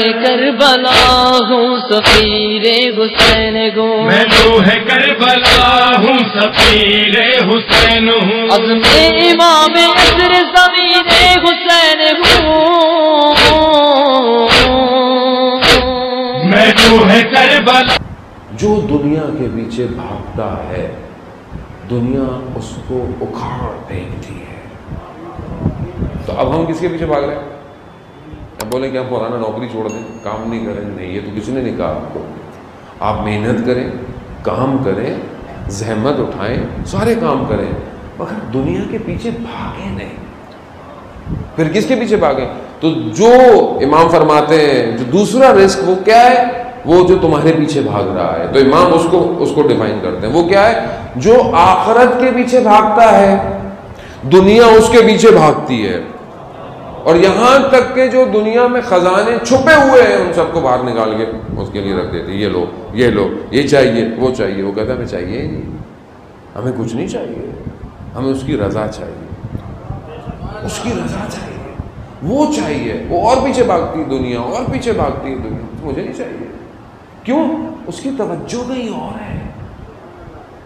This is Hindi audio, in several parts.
करबला हूँ सफीरे हुसैने गो, मैं रूह करबला हूँ सफीरे हुसैन हूँ, अब मैं इमाम ज़मीने हुसैन हूँ, मैं रूह करबला। जो दुनिया के पीछे भागता है दुनिया उसको उखाड़ फेंकती है। तो अब हम किसके पीछे भाग रहे हैं? अब बोले कि आप पुराना नौकरी छोड़ दें, काम नहीं करें, नहीं, ये तो किसी ने नहीं कहा आपको। आप मेहनत करें, काम करें, जहमत उठाएं, सारे काम करें, मगर दुनिया के पीछे भागे नहीं। फिर किसके पीछे भागे? तो जो इमाम फरमाते हैं जो दूसरा रिस्क वो क्या है, वो जो तुम्हारे पीछे भाग रहा है, तो इमाम उसको डिफाइन करते हैं, वो क्या है? जो आखिरत के पीछे भागता है दुनिया उसके पीछे भागती है, और यहाँ तक के जो दुनिया में खजाने छुपे हुए हैं उन सबको बाहर निकाल के उसके लिए रख देते, ये लो ये लो, ये चाहिए वो चाहिए। वो कहता है हमें चाहिए ही नहीं, हमें कुछ नहीं चाहिए, हमें उसकी रजा चाहिए, उसकी रजा चाहिए, वो चाहिए। वो और पीछे भागती दुनिया, और पीछे भागती दुनिया, मुझे नहीं चाहिए। क्यों? उसकी तवज्जो कहीं और है,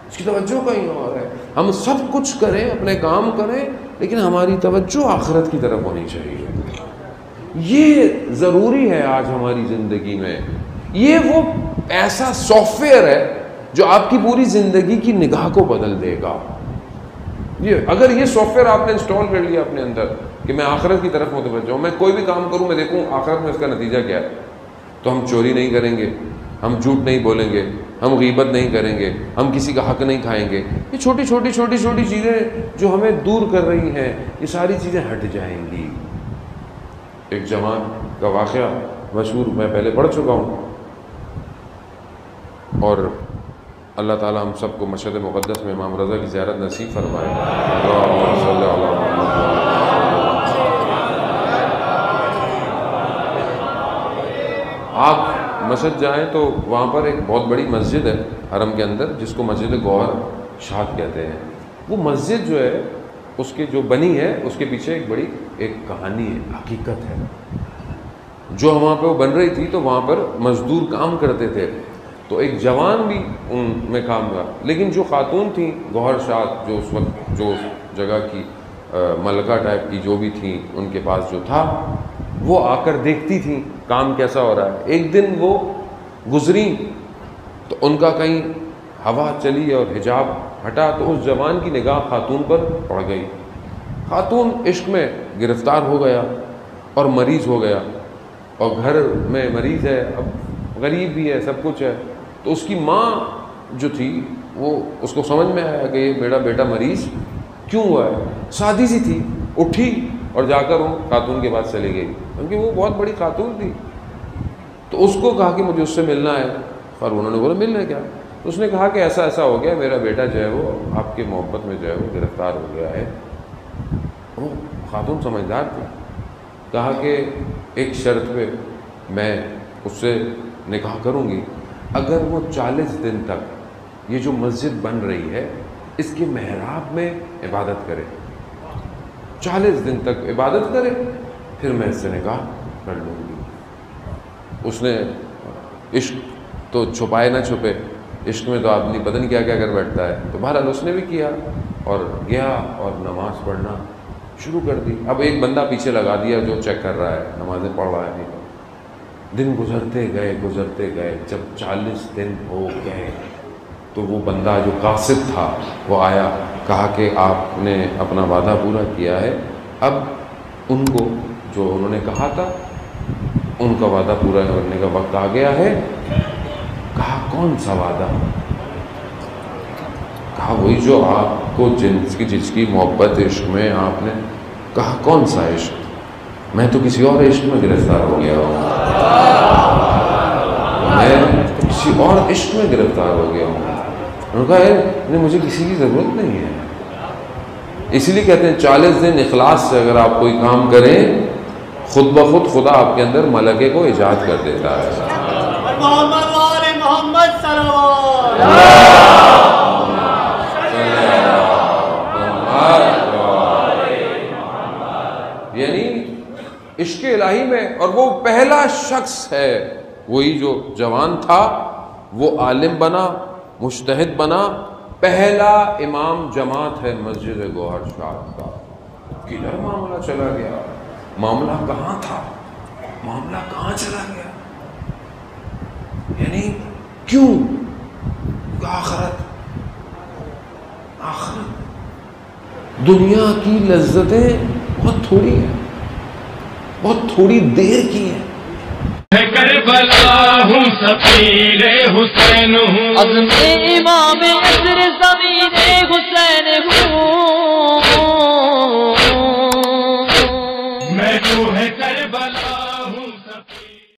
उसकी तवज्जो कहीं और है। हम सब कुछ करें, अपने काम करें, लेकिन हमारी तवज्जो आखिरत की तरफ होनी चाहिए। ये ज़रूरी है आज हमारी ज़िंदगी में। ये वो ऐसा सॉफ्टवेयर है जो आपकी पूरी ज़िंदगी की निगाह को बदल देगा। ये अगर ये सॉफ्टवेयर आपने इंस्टॉल कर लिया अपने अंदर कि मैं आखिरत की तरफ मुतवज्जो हूँ, मैं कोई भी काम करूँ मैं देखूँ आखिरत में इसका नतीजा क्या है, तो हम चोरी नहीं करेंगे, हम झूठ नहीं बोलेंगे, हम गीबत नहीं करेंगे, हम किसी का हक नहीं खाएंगे। ये छोटी छोटी छोटी छोटी चीज़ें जो हमें दूर कर रही हैं, ये सारी चीज़ें हट जाएंगी। एक जवान का वाक़या मशहूर मैं पहले पढ़ चुका हूँ, और अल्लाह ताला हम सबको मशरक मुकदस में इमाम रजा की ज़ियारत नसीब फरमाए। आप मस्जिद जाएँ तो वहाँ पर एक बहुत बड़ी मस्जिद है हरम के अंदर जिसको मस्जिद गौहर शाह कहते हैं। वो मस्जिद जो है उसके जो बनी है उसके पीछे एक बड़ी एक कहानी है, हकीकत है। जो वहाँ पे वो बन रही थी तो वहाँ पर मज़दूर काम करते थे, तो एक जवान भी उन में काम का, लेकिन जो खातून थी गौहर शाह जो उस वक्त जो जगह की मलका टाइप की जो भी थी उनके पास जो था, वो आकर देखती थी काम कैसा हो रहा है। एक दिन वो गुजरी तो उनका कहीं हवा चली और हिजाब हटा, तो उस जवान की निगाह खातून पर पड़ गई। खातून इश्क में गिरफ्तार हो गया और मरीज़ हो गया, और घर में मरीज़ है, अब गरीब भी है, सब कुछ है। तो उसकी माँ जो थी वो उसको समझ में आया कि ये मेरा बेटा मरीज़ क्यों हुआ है। शादी सी थी, उठी और जाकर वो खातून के पास चली गई, क्योंकि वो बहुत बड़ी खातून थी। तो उसको कहा कि मुझे उससे मिलना है, और उन्होंने बोला मिलना क्या? तो उसने कहा कि ऐसा ऐसा हो गया, मेरा बेटा जो है वो आपके मोहब्बत में जो है वो गिरफ्तार हो गया है। वो खातून समझदार थी, कहा कि एक शर्त पे मैं उससे निकाह करूँगी अगर वो 40 दिन तक ये जो मस्जिद बन रही है इसके महराब में इबादत करे, 40 दिन तक इबादत करे, फिर मैं इससे निकाह कर लूँगी। उसने इश्क तो छुपाए ना छुपे, इश्क में तो आदमी पता नहीं क्या क्या कर बैठता है। तो बहरहाल उसने भी किया और गया और नमाज़ पढ़ना शुरू कर दी। अब एक बंदा पीछे लगा दिया जो चेक कर रहा है नमाज़ें पढ़ रहा है नहीं। दिन गुजरते गए गुजरते गए, जब 40 दिन हो गए तो वो बंदा जो कासिद था वो आया, कहा कि आपने अपना वादा पूरा किया है, अब उनको जो उन्होंने कहा था उनका वादा पूरा करने का वक्त आ गया है। कहा कौन सा वादा? कहा वही जो आपको जिसकी मोहब्बत इश्क में आपने। कहा कौन सा इश्क? मैं तो किसी और इश्क में गिरफ्तार हो गया हूँ, मैं किसी और इश्क में गिरफ्तार हो गया हूँ। उन्होंने कहा नहीं, मुझे किसी की ज़रूरत नहीं है। इसलिए कहते हैं 40 दिन इखलास से अगर आप कोई काम करें खुद ब खुद खुदा आपके अंदर मलके को ईजाद कर देता है। यानी इश्के इलाही में। और वो पहला शख्स है, वही जो जवान था वो आलिम बना, मुशतहद बना, पहला इमाम जमात है मस्जिद गौहर शाह का। किधर मामला चला गया, मामला कहाँ था, मामला कहाँ चला गया, यानी क्यों? आखिरत, आखिरत दुनिया की लज्जतें बहुत थोड़ी है, बहुत थोड़ी देर की है। करबला हूँ, सफीरे हुसैने हूँ, इमाम